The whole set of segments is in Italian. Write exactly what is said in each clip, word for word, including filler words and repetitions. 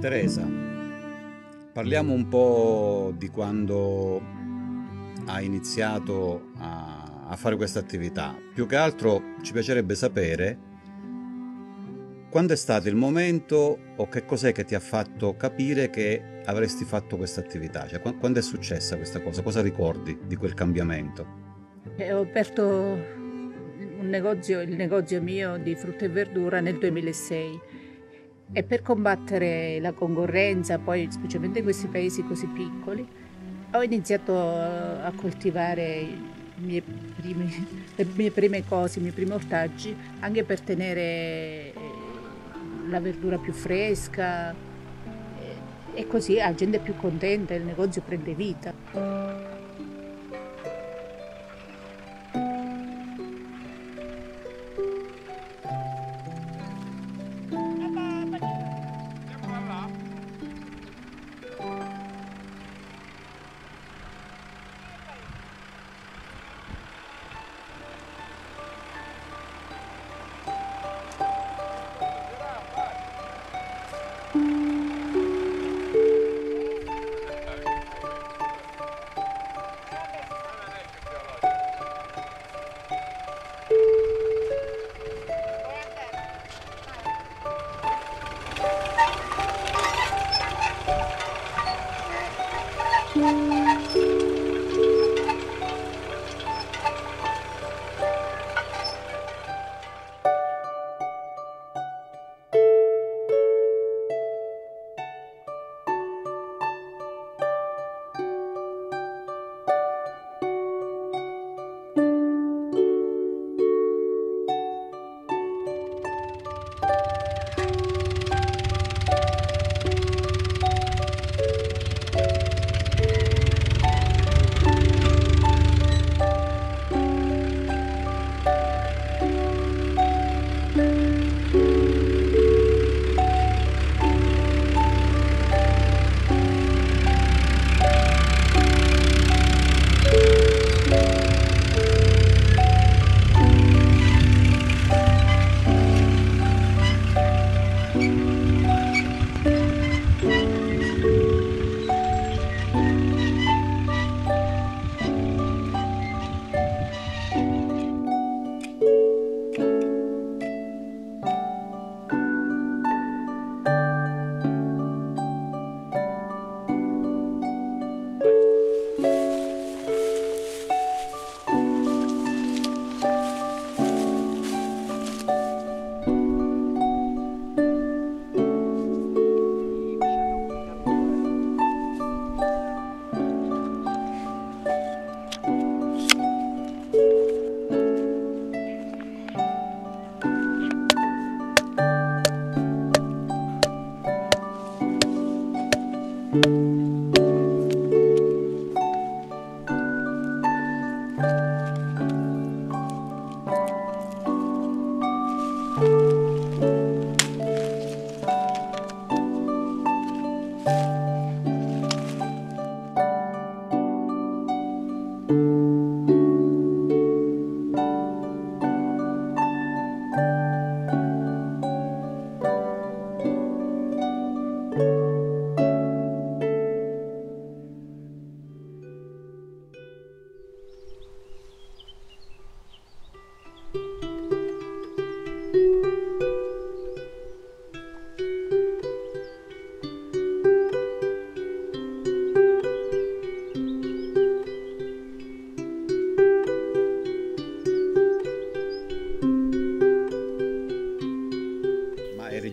Teresa, parliamo un po' di quando ha iniziato a, a fare questa attività. Più che altro ci piacerebbe sapere quando è stato il momento o che cos'è che ti ha fatto capire che avresti fatto questa attività, cioè quando è successa questa cosa, cosa ricordi di quel cambiamento? Eh, ho aperto un negozio, il negozio mio di frutta e verdura nel duemilasei. E per combattere la concorrenza, poi specialmente in questi paesi così piccoli, ho iniziato a coltivare le mie prime, le mie prime cose, i miei primi ortaggi, anche per tenere la verdura più fresca e così la gente è più contenta e il negozio prende vita.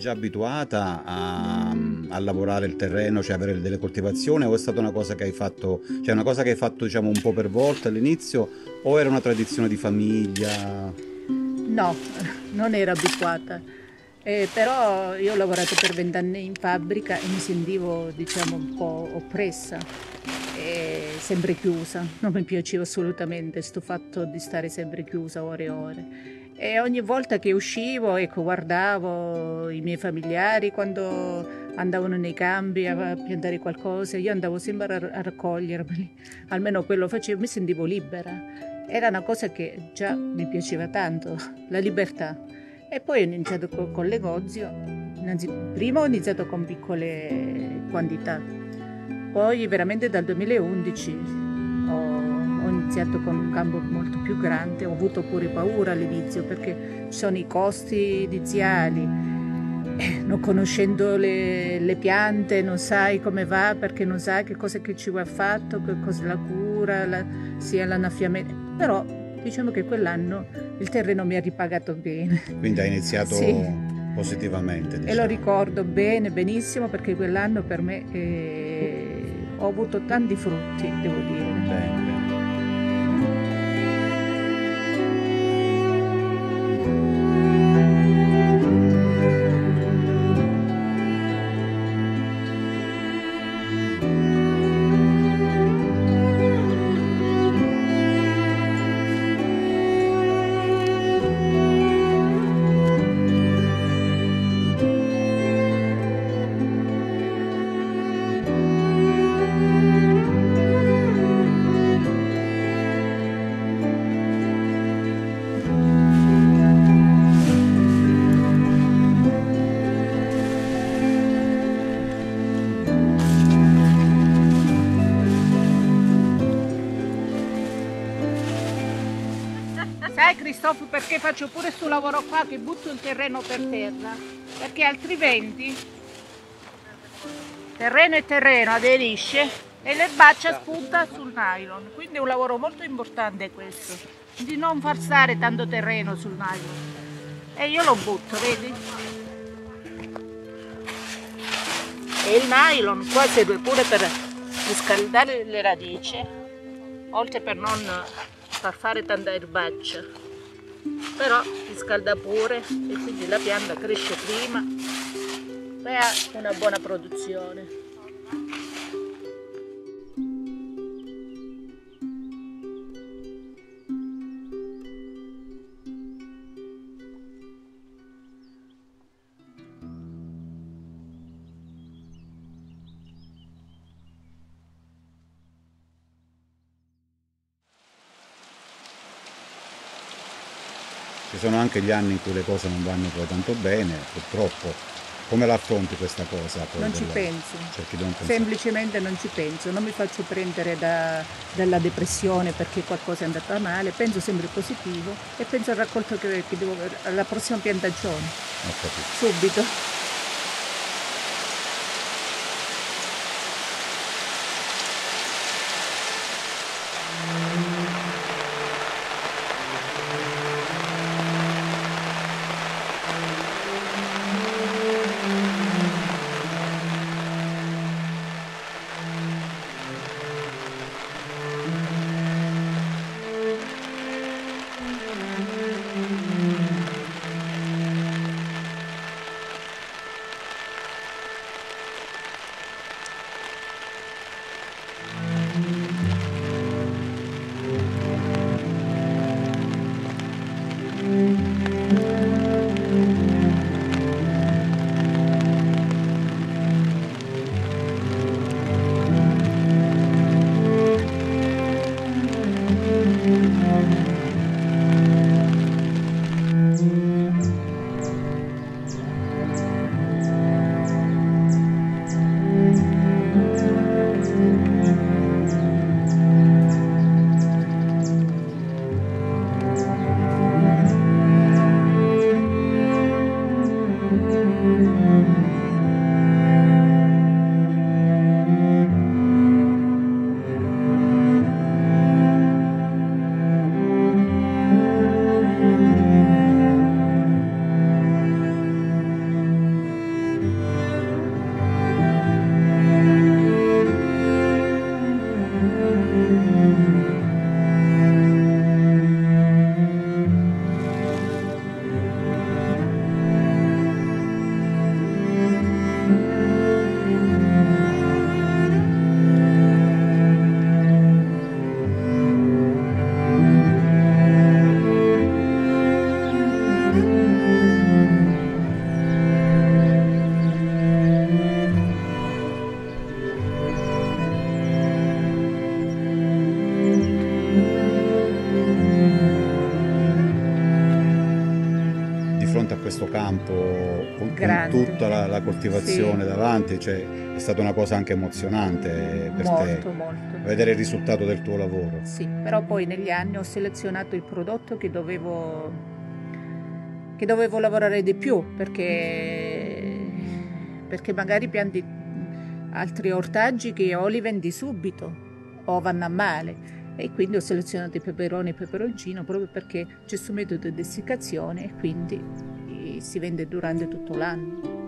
già abituata a, a lavorare il terreno, cioè avere delle coltivazioni, o è stata una cosa che hai fatto, cioè una cosa che hai fatto diciamo un po' per volta all'inizio, o era una tradizione di famiglia? No, non ero abituata, eh, però io ho lavorato per vent'anni in fabbrica e mi sentivo diciamo un po' oppressa e sempre chiusa, non mi piaceva assolutamente sto fatto di stare sempre chiusa ore e ore. E ogni volta che uscivo, ecco, guardavo i miei familiari quando andavano nei campi a piantare qualcosa, io andavo sempre a raccogliermeli, almeno quello facevo, mi sentivo libera. Era una cosa che già mi piaceva tanto, la libertà. E poi ho iniziato con l'egozio, prima ho iniziato con piccole quantità, poi veramente dal duemilaundici ho Ho iniziato con un campo molto più grande, ho avuto pure paura all'inizio perché ci sono i costi iniziali, non conoscendo le, le piante non sai come va, perché non sai che cosa che ci va fatto, che cosa la cura, la, sia l'annaffiamento, però diciamo che quell'anno il terreno mi ha ripagato bene. Quindi hai iniziato sì, positivamente. Diciamo. E lo ricordo bene, benissimo, perché quell'anno per me eh, ho avuto tanti frutti, devo dire. Bene. Cristoforo, perché faccio pure questo lavoro qua che butto il terreno per terra, perché altri venti terreno e terreno aderisce e l'erbaccia sputa sul nylon, quindi è un lavoro molto importante questo, di non far stare tanto terreno sul nylon, e io lo butto, vedi? E il nylon qua serve pure per riscaldare le radici, oltre per non far fare tanta erbaccia, però si scalda pure e quindi la pianta cresce prima e ha una buona produzione. Ci sono anche gli anni in cui le cose non vanno poi tanto bene, purtroppo. Come la affronti questa cosa? Poi non ci penso, non semplicemente non ci penso, non mi faccio prendere da, dalla depressione perché qualcosa è andata male, penso sempre positivo e penso al raccolto che, che devo avere alla prossima piantagione, subito. fronte a questo campo con, con tutta la, la coltivazione, sì, davanti, cioè, è stata una cosa anche emozionante per molto, te, molto. Vedere il risultato del tuo lavoro. Sì, però poi negli anni ho selezionato il prodotto che dovevo, che dovevo lavorare di più, perché, perché magari pianti altri ortaggi che o li vendi subito o vanno a male. E quindi ho selezionato i peperoni e il peperoncino proprio perché c'è questo metodo di essiccazione e quindi si vende durante tutto l'anno.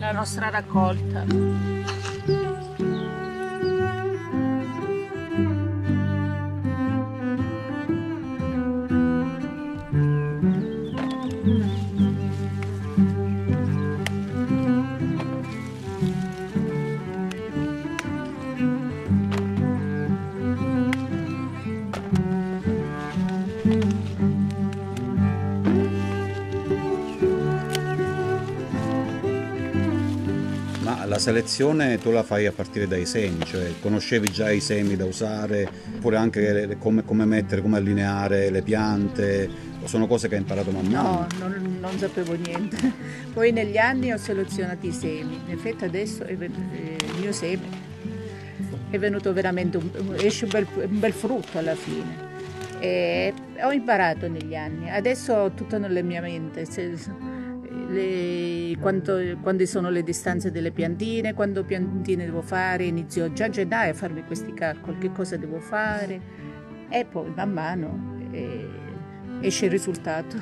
La nostra raccolta. La selezione tu la fai a partire dai semi, cioè conoscevi già i semi da usare, oppure anche come, come mettere, come allineare le piante, sono cose che hai imparato man mano? No, non, non sapevo niente. Poi negli anni ho selezionato i semi, in effetti adesso è, il mio seme è venuto veramente, un, esce un bel, un bel frutto alla fine. E ho imparato negli anni, adesso ho tutto nella mia mente. Se, Le, quanto, quando sono le distanze delle piantine, quando piantine devo fare, inizio già a gennaio a farmi questi calcoli, che cosa devo fare, e poi man mano eh, esce il risultato.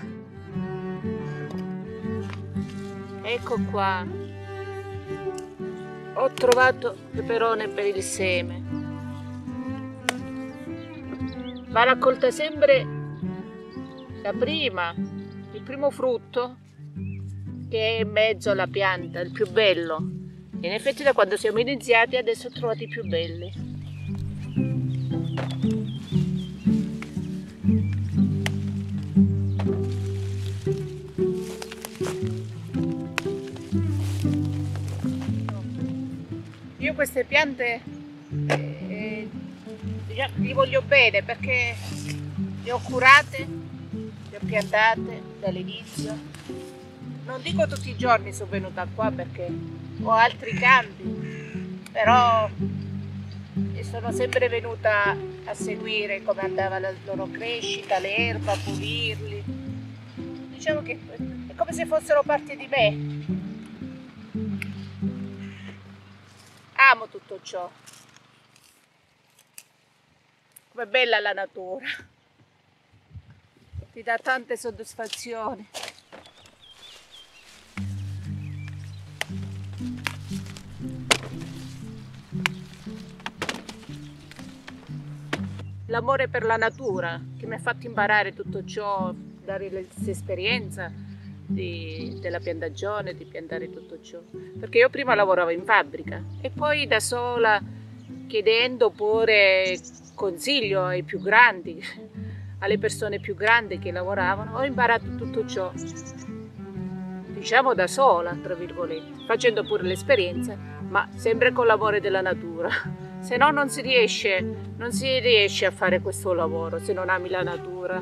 Ecco qua, ho trovato il peperone per il seme, va raccolta sempre la prima, il primo frutto, che è in mezzo alla pianta, il più bello. In effetti da quando siamo iniziati adesso ho trovato i più belli. Io queste piante eh, eh, li voglio bene perché le ho curate, le ho piantate dall'inizio. Non dico tutti i giorni sono venuta qua perché ho altri campi, però sono sempre venuta a seguire come andava la loro crescita, l'erba, a pulirli. Diciamo che è come se fossero parte di me. Amo tutto ciò. Com'è bella la natura. Ti dà tante soddisfazioni. L'amore per la natura che mi ha fatto imparare tutto ciò, dare l'esperienza della piantagione, di piantare tutto ciò. Perché io prima lavoravo in fabbrica e poi da sola, chiedendo pure consiglio ai più grandi, alle persone più grandi che lavoravano, ho imparato tutto ciò, diciamo da sola, tra virgolette, facendo pure l'esperienza, ma sempre con l'amore della natura. Se no non si riesce, non si riesce a fare questo lavoro, se non ami la natura.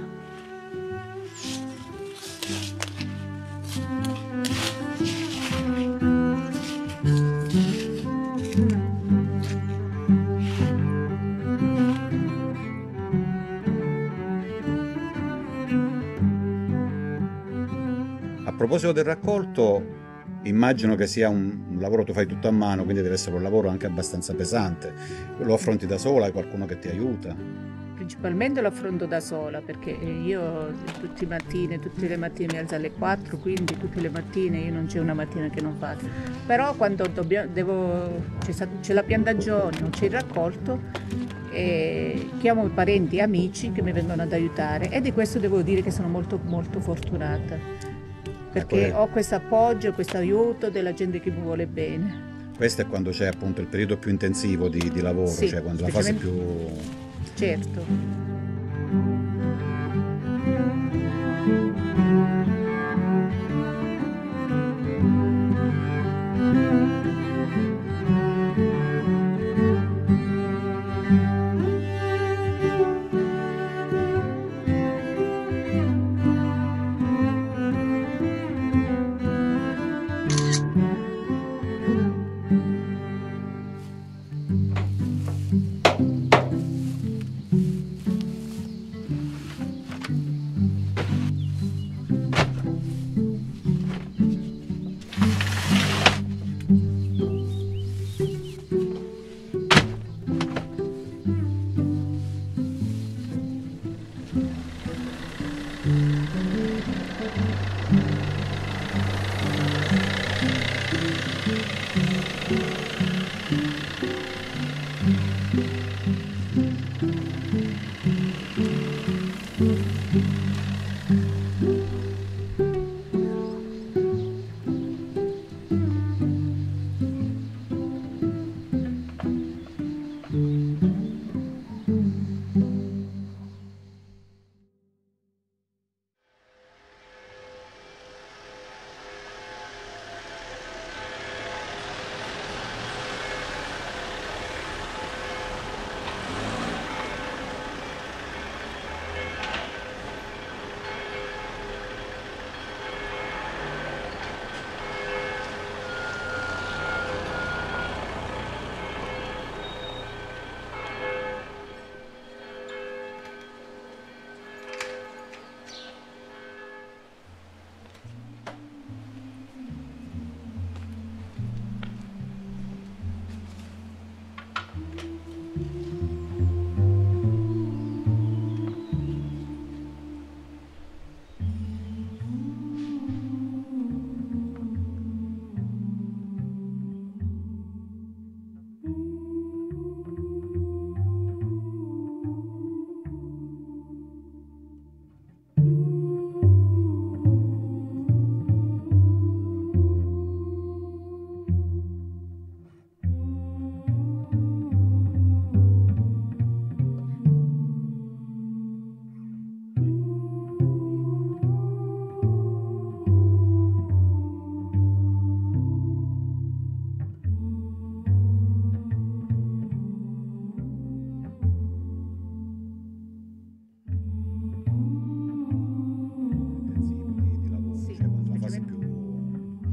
A proposito del raccolto, immagino che sia un, un lavoro che tu fai tutto a mano, quindi deve essere un lavoro anche abbastanza pesante. Lo affronti da sola? Hai qualcuno che ti aiuta? Principalmente lo affronto da sola, perché io tutte le mattine, tutte le mattine mi alzo alle quattro, quindi tutte le mattine io non c'è una mattina che non faccio. Però quando dobbiamo, devo, c'è la piantagione, non c'è il raccolto, e chiamo parenti e amici che mi vengono ad aiutare, e di questo devo dire che sono molto molto fortunata, perché ho questo appoggio, questo aiuto della gente che mi vuole bene. Questo è quando c'è appunto il periodo più intensivo di, di lavoro, sì, cioè quando la fase più... Certo.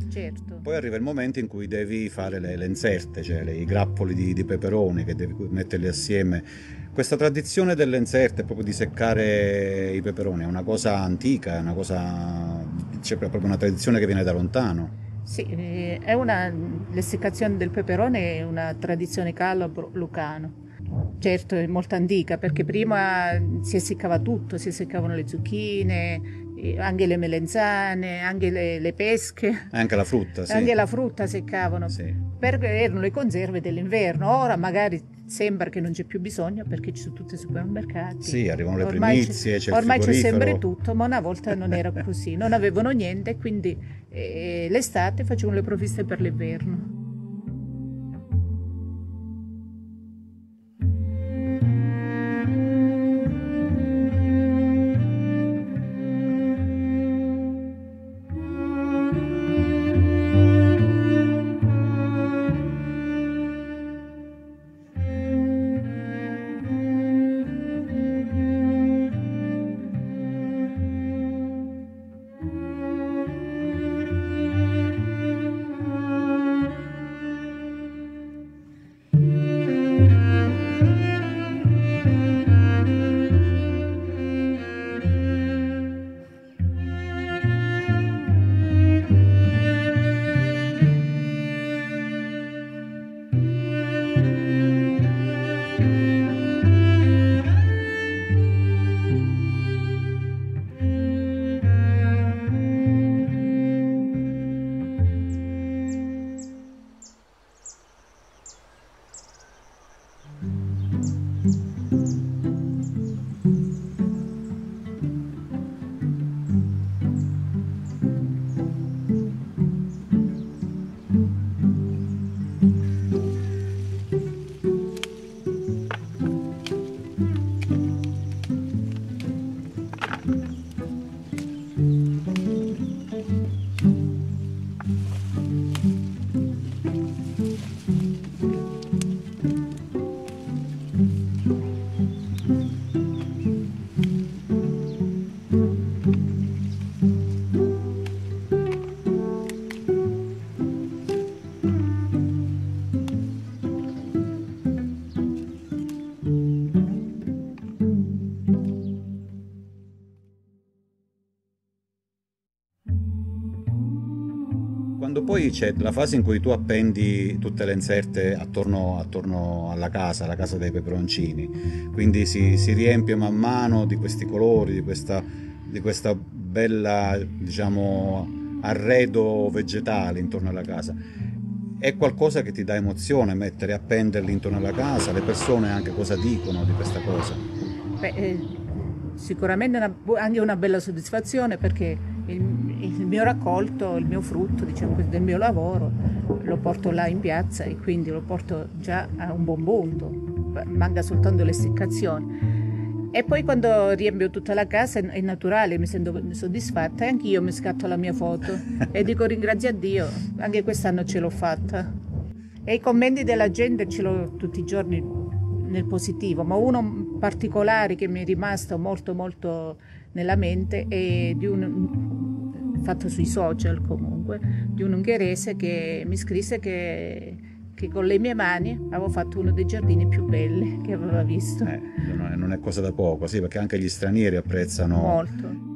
Certo. Poi arriva il momento in cui devi fare le, le inserte, cioè le, i grappoli di, di peperone che devi metterli assieme. Questa tradizione delle inserte, proprio di seccare i peperoni, è una cosa antica, è una cosa, c'è proprio una tradizione che viene da lontano. Sì, è una, l'essiccazione del peperone è una tradizione calabro-lucano. Certo, è molto antica, perché prima si essiccava tutto, si essiccavano le zucchine, anche le melenzane, anche le, le pesche. Anche la frutta, sì. Anche la frutta seccavano, sì. Perché erano le conserve dell'inverno. Ora magari sembra che non c'è più bisogno, perché ci sono tutti i supermercati. Sì, arrivano le primizie, c'è il frigorifero. Ormai c'è sempre tutto, ma una volta non era così, non avevano niente, quindi eh, l'estate facevano le provviste per l'inverno. Quando poi c'è la fase in cui tu appendi tutte le inserte attorno, attorno alla casa, la casa dei peperoncini, quindi si, si riempie man mano di questi colori, di questa, di questa bella, diciamo, arredo vegetale intorno alla casa. È qualcosa che ti dà emozione mettere, appenderli intorno alla casa, le persone anche cosa dicono di questa cosa. Beh, eh, sicuramente una, anche una bella soddisfazione, perché Il, il mio raccolto, il mio frutto, diciamo, del mio lavoro lo porto là in piazza e quindi lo porto già a un buon punto, manca soltanto l'essiccazione. E poi quando riempio tutta la casa è naturale, mi sento soddisfatta e anch'io mi scatto la mia foto e dico ringrazio a Dio, anche quest'anno ce l'ho fatta. E i commenti della gente ce l'ho tutti i giorni nel positivo, ma uno particolare che mi è rimasto molto molto nella mente è di un fatto sui social, comunque, di un ungherese che mi scrisse che, che con le mie mani avevo fatto uno dei giardini più belli che aveva visto. Eh, non è cosa da poco, sì, perché anche gli stranieri apprezzano molto.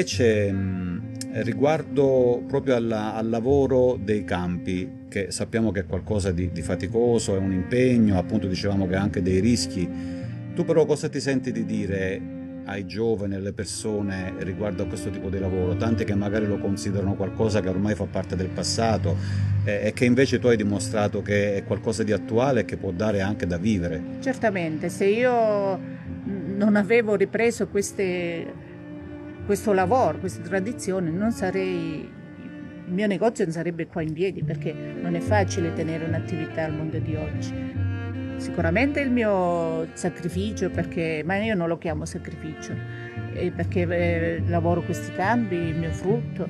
Invece riguardo proprio alla, al lavoro dei campi, che sappiamo che è qualcosa di, di faticoso, è un impegno, appunto dicevamo che ha anche dei rischi, tu però cosa ti senti di dire ai giovani, alle persone riguardo a questo tipo di lavoro? Tanti che magari lo considerano qualcosa che ormai fa parte del passato eh, e che invece tu hai dimostrato che è qualcosa di attuale e che può dare anche da vivere. Certamente, se io non avevo ripreso queste... questo lavoro, questa tradizione, non sarei, il mio negozio non sarebbe qua in piedi, perché non è facile tenere un'attività al mondo di oggi. Sicuramente il mio sacrificio, perché, ma io non lo chiamo sacrificio, perché lavoro questi campi, il mio frutto,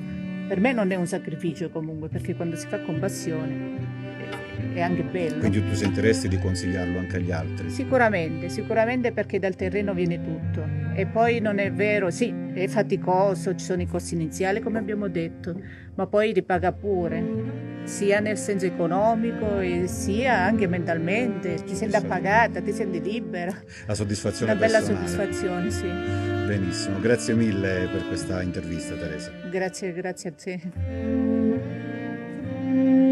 per me non è un sacrificio comunque, perché quando si fa con passione è anche bello. Quindi tu sentiresti di consigliarlo anche agli altri? Sicuramente, sicuramente, perché dal terreno viene tutto. E poi non è vero, sì, è faticoso, ci sono i costi iniziali come abbiamo detto, ma poi ripaga pure, sia nel senso economico e sia anche mentalmente, ti senti appagata, ti senti libera. La soddisfazione una personale. Una bella soddisfazione, sì. Benissimo, grazie mille per questa intervista Teresa. Grazie, grazie a te.